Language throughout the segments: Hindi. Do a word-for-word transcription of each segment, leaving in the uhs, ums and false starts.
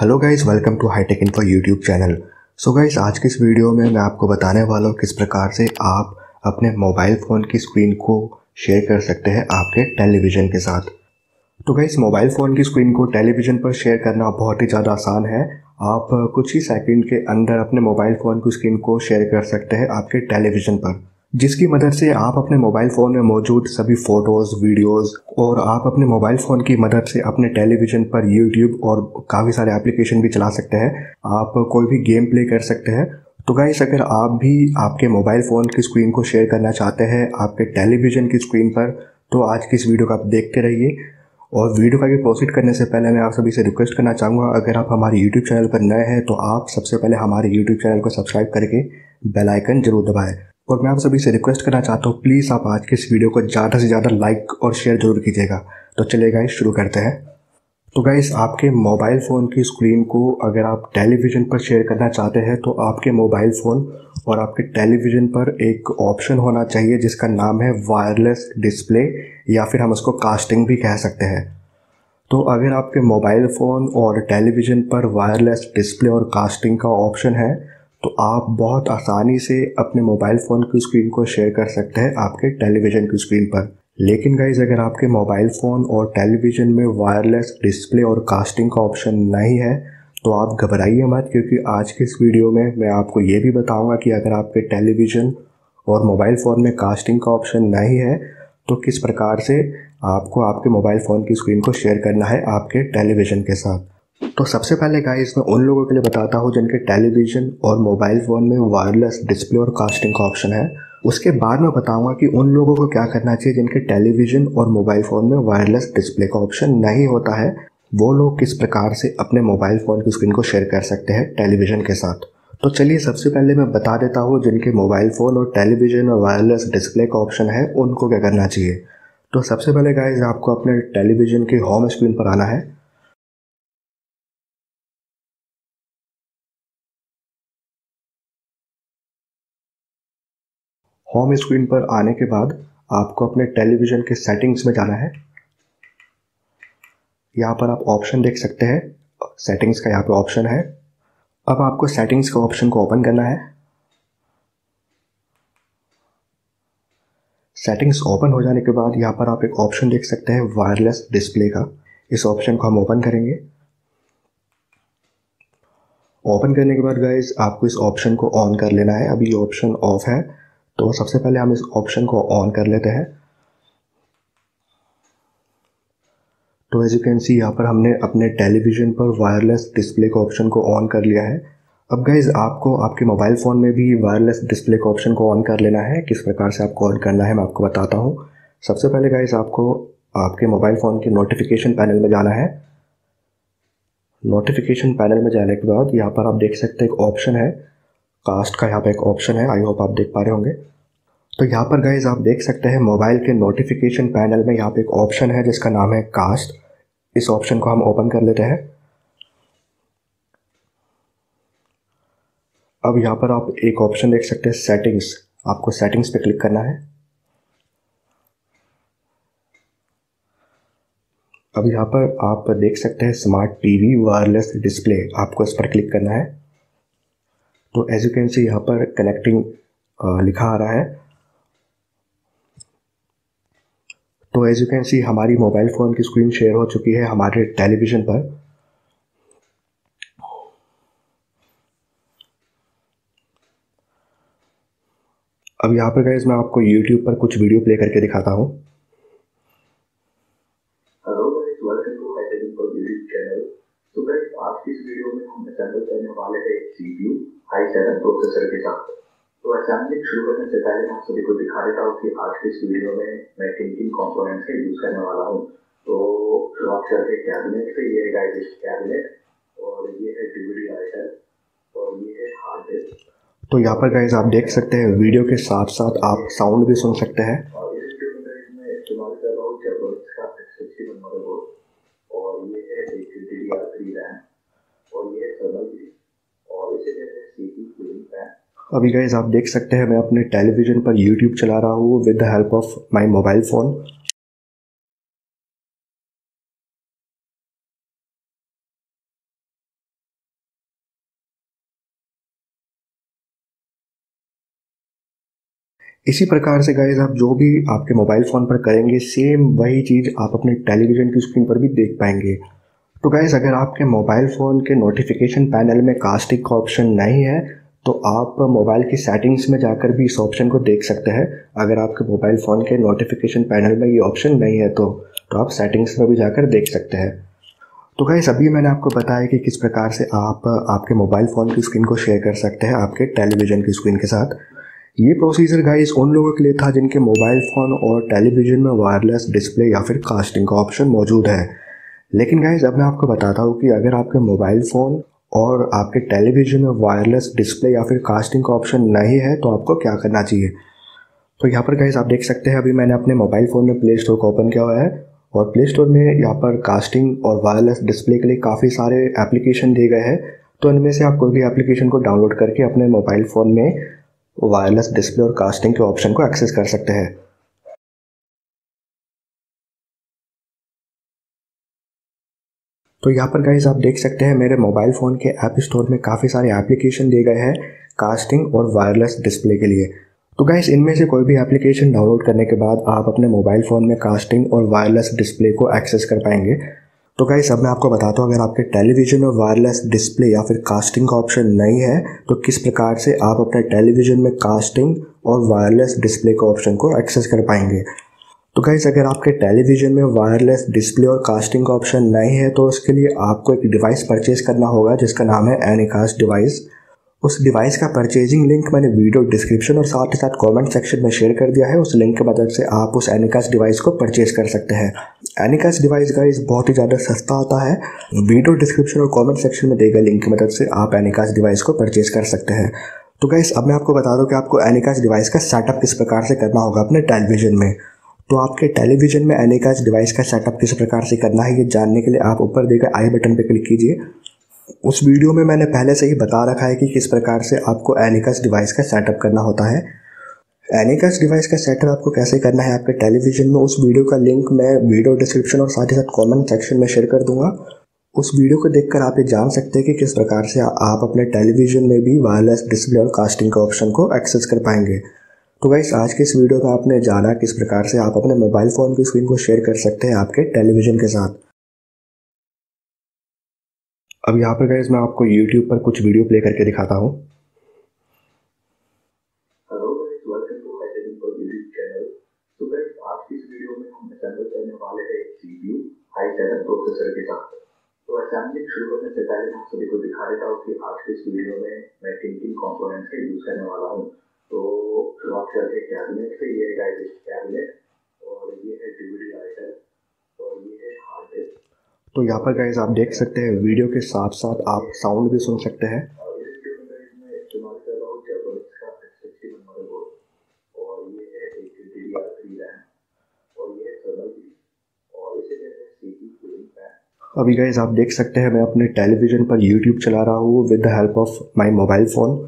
Hello guys, welcome to high tech info YouTube channel. So guys, आज की इस वीडियो में मैं आपको बताने वाला हूँ किस प्रकार से आप अपने मोबाइल फ़ोन की स्क्रीन को शेयर कर सकते हैं आपके टेलीविज़न के साथ। तो गाइस, मोबाइल फ़ोन की स्क्रीन को टेलीविज़न पर शेयर करना बहुत ही ज़्यादा आसान है। आप कुछ ही सेकेंड के अंदर अपने मोबाइल फ़ोन की स्क्रीन को शेयर कर सकते हैं आपके टेलीविज़न पर, जिसकी मदद से आप अपने मोबाइल फ़ोन में मौजूद सभी फ़ोटोज़, वीडियोज़ और आप अपने मोबाइल फ़ोन की मदद से अपने टेलीविज़न पर यूट्यूब और काफ़ी सारे एप्लीकेशन भी चला सकते हैं। आप कोई भी गेम प्ले कर सकते हैं। तो गाइस, अगर आप भी आपके मोबाइल फ़ोन की स्क्रीन को शेयर करना चाहते हैं आपके टेलीविज़न की स्क्रीन पर, तो आज की इस वीडियो को आप देखते रहिए। और वीडियो का आगे प्रोसीड करने से पहले मैं आप सभी से रिक्वेस्ट करना चाहूँगा, अगर आप हमारे यूट्यूब चैनल पर नए हैं तो आप सबसे पहले हमारे यूट्यूब चैनल को सब्सक्राइब करके बेल आइकन जरूर दबाएं। और मैं आप सभी से रिक्वेस्ट करना चाहता हूँ, प्लीज़ आप आज के इस वीडियो को ज़्यादा से ज़्यादा लाइक और शेयर जरूर कीजिएगा। तो चलिए गाइस, शुरू करते हैं। तो गाइस, आपके मोबाइल फ़ोन की स्क्रीन को अगर आप टेलीविज़न पर शेयर करना चाहते हैं तो आपके मोबाइल फ़ोन और आपके टेलीविज़न पर एक ऑप्शन होना चाहिए जिसका नाम है वायरलेस डिस्प्ले, या फिर हम उसको कास्टिंग भी कह सकते हैं। तो अगर आपके मोबाइल फ़ोन और टेलीविज़न पर वायरलेस डिस्प्ले और कास्टिंग का ऑप्शन है तो आप बहुत आसानी से अपने मोबाइल फ़ोन की स्क्रीन को शेयर कर सकते हैं आपके टेलीविज़न की स्क्रीन पर। लेकिन गाइज़, अगर आपके मोबाइल फ़ोन और टेलीविज़न में वायरलेस डिस्प्ले और कास्टिंग का ऑप्शन नहीं है तो आप घबराइए मत, क्योंकि आज के इस वीडियो में मैं आपको ये भी बताऊंगा कि अगर आपके टेलीविज़न और मोबाइल फ़ोन में कास्टिंग का ऑप्शन नहीं है तो किस प्रकार से आपको आपके मोबाइल फ़ोन की स्क्रीन को शेयर करना है आपके टेलीविज़न के साथ। तो सबसे पहले गाइस, मैं उन लोगों के लिए बताता हूँ जिनके टेलीविज़न और मोबाइल फ़ोन में वायरलेस डिस्प्ले और कास्टिंग का ऑप्शन है। उसके बाद मैं बताऊँगा कि उन लोगों को क्या करना चाहिए जिनके टेलीविज़न और मोबाइल फ़ोन में वायरलेस डिस्प्ले का ऑप्शन नहीं होता है, वो लोग किस प्रकार से अपने मोबाइल फ़ोन की स्क्रीन को शेयर कर सकते हैं टेलीविज़न के साथ। तो चलिए, सबसे पहले मैं बता देता हूँ जिनके मोबाइल फ़ोन और टेलीविज़न में वायरलेस डिस्प्ले का ऑप्शन है उनको क्या करना चाहिए। तो सबसे पहले गाइस, आपको अपने टेलीविज़न के होम स्क्रीन पर आना है। होम स्क्रीन पर आने के बाद आपको अपने टेलीविज़न के सेटिंग्स में जाना है। यहाँ पर आप ऑप्शन देख सकते हैं, सेटिंग्स का यहाँ पर ऑप्शन है। अब आपको सेटिंग्स का ऑप्शन को ओपन करना है। सेटिंग्स ओपन हो जाने के बाद यहाँ पर आप एक ऑप्शन देख सकते हैं वायरलेस डिस्प्ले का। इस ऑप्शन को हम ओपन करेंगे। ओपन करने के बाद गाइस, आपको इस ऑप्शन को ऑन कर लेना है। अभी ये ऑप्शन ऑफ है, तो सबसे पहले हम इस ऑप्शन को ऑन कर लेते हैं। तो एज यू कैन सी, यहाँ पर हमने अपने टेलीविज़न पर वायरलेस डिस्प्ले का ऑप्शन को ऑन कर लिया है। अब गाइज, आपको आपके मोबाइल फ़ोन में भी वायरलेस डिस्प्ले का ऑप्शन को ऑन कर लेना है। किस प्रकार से आपको ऑन करना है मैं आपको बताता हूँ। सबसे पहले गाइज, आपको आपके मोबाइल फ़ोन के नोटिफिकेशन पैनल में जाना है। नोटिफिकेशन पैनल में जाने के बाद यहाँ पर आप देख सकते हैं एक ऑप्शन है कास्ट का, यहाँ पर एक ऑप्शन है। आई होप आप देख पा रहे होंगे। तो यहाँ पर गाइज, आप देख सकते हैं मोबाइल के नोटिफिकेशन पैनल में यहाँ पे एक ऑप्शन है जिसका नाम है कास्ट। इस ऑप्शन को हम ओपन कर लेते हैं। अब यहाँ पर आप एक ऑप्शन देख सकते हैं सेटिंग्स। आपको सेटिंग्स पे क्लिक करना है। अब यहाँ पर आप देख सकते हैं स्मार्ट टीवी वायरलेस डिस्प्ले, आपको इस पर क्लिक करना है। तो एज यू कैन सी, यहाँ पर कनेक्टिंग लिखा आ रहा है। तो एज यू कैन सी, हमारी मोबाइल फ़ोन की स्क्रीन शेयर हो चुकी है हमारे टेलीविज़न पर। अब यहाँ पर गाइस, मैं आपको YouTube पर कुछ वीडियो प्ले करके दिखाता हूँ। Hello guys, welcome to high tech info YouTube channel. तो गाइस, आज की इस वीडियो में हम असेंबल करने वाले हैं एक सीपीयू हाई सेवन प्रोसेसर के साथ। तो असेंबलिंग शुरू करने से पहले मैं सभी को दिखा देता हूँ कि आज की इस वीडियो में मैं किन किन कॉम्पोनेंट्स का यूज़ करने वाला हूँ। तो शुरुआत करते हैं कैबिनेट से। ये है गाइस कैबिनेट, और ये है डीवीडी राइटर, और ये है हार्ड डिस्क। तो यहाँ पर गाइस, आप देख सकते हैं वीडियो के साथ साथ आप साउंड भी सुन सकते हैं। और इस वीडियो में इस्तेमाल कर रहा हूँ जबरदस्त का सिक्सटी वन मदरबोर्ड, और ये है एक D D R three RAM, और ये सर्वर की, और इसे कहते हैं सीपीयू कूलिंग फैन। अभी गाइस, आप देख सकते हैं मैं अपने टेलीविज़न पर YouTube चला रहा हूँ with the help of my mobile phone. इसी प्रकार से गाइज आप जो भी आपके मोबाइल फ़ोन पर करेंगे सेम वही चीज़ आप अपने टेलीविज़न की स्क्रीन पर भी देख पाएंगे। तो गाइज अगर आपके मोबाइल फ़ोन के नोटिफिकेशन पैनल में कास्टिंग का ऑप्शन नहीं है तो आप मोबाइल की सेटिंग्स में जाकर भी इस ऑप्शन को देख सकते हैं। अगर आपके मोबाइल फ़ोन के नोटिफिकेशन पैनल में ये ऑप्शन नहीं है तो, तो आप सेटिंग्स में भी जाकर देख सकते हैं। तो गाइज अभी मैंने आपको बताया कि किस प्रकार से आप आपके मोबाइल फ़ोन की स्क्रीन को शेयर कर सकते हैं आपके टेलीविज़न की स्क्रीन के साथ। ये प्रोसीजर गाइस उन लोगों के लिए था जिनके मोबाइल फ़ोन और टेलीविज़न में वायरलेस डिस्प्ले या फिर कास्टिंग का ऑप्शन मौजूद है। लेकिन गाइस अब मैं आपको बताता हूँ कि अगर आपके मोबाइल फ़ोन और आपके टेलीविज़न में वायरलेस डिस्प्ले या फिर कास्टिंग का ऑप्शन नहीं है तो आपको क्या करना चाहिए। तो यहाँ पर गाइस आप देख सकते हैं अभी मैंने अपने मोबाइल फ़ोन में प्ले स्टोर को ओपन किया हुआ है और प्ले स्टोर में यहाँ पर कास्टिंग और वायरलेस डिस्प्ले के लिए काफ़ी सारे एप्लीकेशन दिए गए हैं। तो इनमें से आप कोई भी एप्लीकेशन को डाउनलोड करके अपने मोबाइल फ़ोन में वायरलेस डिस्प्ले और कास्टिंग के ऑप्शन को एक्सेस कर सकते हैं। तो यहाँ पर गाइस आप देख सकते हैं मेरे मोबाइल फ़ोन के ऐप स्टोर में काफ़ी सारे एप्लीकेशन दिए गए हैं कास्टिंग और वायरलेस डिस्प्ले के लिए। तो गाइस इनमें से कोई भी एप्लीकेशन डाउनलोड करने के बाद आप अपने मोबाइल फ़ोन में कास्टिंग और वायरलेस डिस्प्ले को एक्सेस कर पाएंगे। तो गाइस अब मैं आपको बताता हूँ अगर आपके टेलीविज़न में वायरलेस डिस्प्ले या फिर कास्टिंग का ऑप्शन नहीं है तो किस प्रकार से आप अपने टेलीविज़न में कास्टिंग और वायरलेस डिस्प्ले का ऑप्शन को एक्सेस कर पाएंगे। तो गाइस अगर आपके टेलीविज़न में वायरलेस डिस्प्ले और कास्टिंग का ऑप्शन नहीं है तो उसके लिए आपको एक डिवाइस परचेज़ करना होगा जिसका नाम है एनीकास्ट डिवाइस। उस डिवाइस का परचेजिंग लिंक मैंने वीडियो डिस्क्रिप्शन और साथ ही साथ कमेंट सेक्शन में शेयर कर दिया है। उस लिंक की मदद से आप उस एनीकास्ट डिवाइस को परचेज कर सकते हैं। एनीकास्ट डिवाइस गाइस बहुत ही ज़्यादा सस्ता आता है। वीडियो डिस्क्रिप्शन और कमेंट सेक्शन में दिए गए लिंक की मदद से आप एनीकास्ट डिवाइस को परचेज कर सकते हैं। तो गाइस अब मैं आपको बता दूँ कि आपको एनीकास्ट डिवाइस का सेटअप किस प्रकार से करना होगा अपने टेलीविज़न में। तो आपके टेलीविज़न में एनीकास्ट डिवाइस का सेटअप किस प्रकार से करना है ये जानने के लिए आप ऊपर दिए गए आई बटन पर क्लिक कीजिए। उस वीडियो में मैंने पहले से ही बता रखा है कि किस प्रकार से आपको एनीकास्ट डिवाइस का सेटअप करना होता है। एनीकास्ट डिवाइस का सेटअप आपको कैसे करना है आपके टेलीविज़न में, उस वीडियो का लिंक मैं वीडियो डिस्क्रिप्शन और साथ ही साथ कमेंट सेक्शन में शेयर कर दूंगा। उस वीडियो को देखकर आप ये जान सकते हैं कि किस प्रकार से आप अपने टेलीविज़न में भी वायरलेस डिस्प्ले और कास्टिंग का ऑप्शन को एक्सेस कर पाएंगे। तो गाइस आज के इस वीडियो में आपने जाना किस प्रकार से आप अपने मोबाइल फ़ोन की स्क्रीन को शेयर कर सकते हैं आपके टेलीविज़न के साथ। अब यहाँ पर गाइस मैं आपको YouTube पर कुछ वीडियो प्ले करके दिखाता हूँ। Hello guys, welcome to high tech info YouTube channel. तो गाइस आज की इस वीडियो में हम असेंबल करने वाले हैं एक सीपीयू हाई टेक प्रोसेसर के साथ। तो असेंबलिंग शुरू करने से पहले मैं सभी को दिखा देता हूँ कि आज के इस वीडियो में मैं किन किन कॉम्पोनेंट्स का यूज करने वाला हूँ। तो शुरुआत करते हैं कैबिनेट से। ये गाइस कैबिनेट और ये है डीवीडी राइटर और ये है हार्ड डिस्क। तो यहाँ पर गाइस आप देख सकते हैं वीडियो के साथ साथ आप साउंड भी सुन सकते हैं। अभी गाइस आप देख सकते हैं मैं अपने टेलीविज़न पर यूट्यूब चला रहा हूँ with the help of my mobile phone.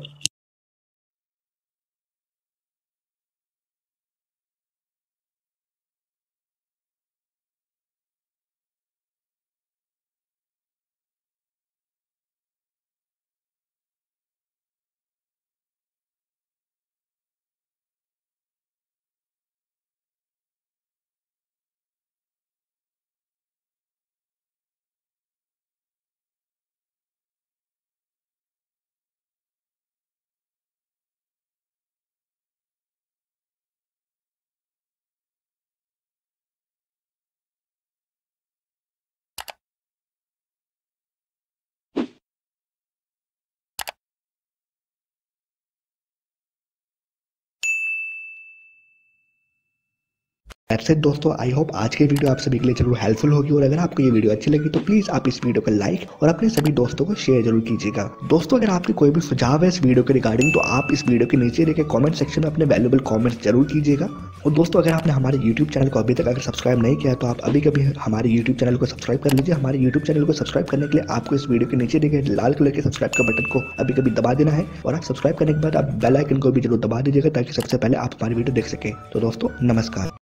That's it दोस्तों, आई होप आज की वीडियो आप सभी के लिए जरूर हेल्पफुल होगी और अगर आपको ये वीडियो अच्छी लगी तो प्लीज़ आप इस वीडियो को लाइक और अपने सभी दोस्तों को शेयर जरूर कीजिएगा। दोस्तों अगर आपके कोई भी सुझाव है इस वीडियो के रिगार्डिंग तो आप इस वीडियो के नीचे देखे कमेंट सेक्शन में अपने वैल्यूबल कमेंट्स जरूर कीजिएगा। और दोस्तों अगर आपने हमारे यूट्यूब चैनल को अभी तक अगर सब्सक्राइब नहीं किया तो आप अभी कभी हमारे यूट्यूब चैनल को सब्सक्राइब कर लीजिए। हमारे यूट्यूब चैनल को सब्सक्राइब करने के लिए आपको इस वीडियो के नीचे देखे लाल कलर के सब्सक्राइब का बटन को अभी कभी दबा देना है और आप सब्सक्राइब करने के बाद आप बेल आइकन को भी जरूर दबा दीजिएगा ताकि सबसे पहले आप हमारी वीडियो देख सकें। तो दोस्तों नमस्कार।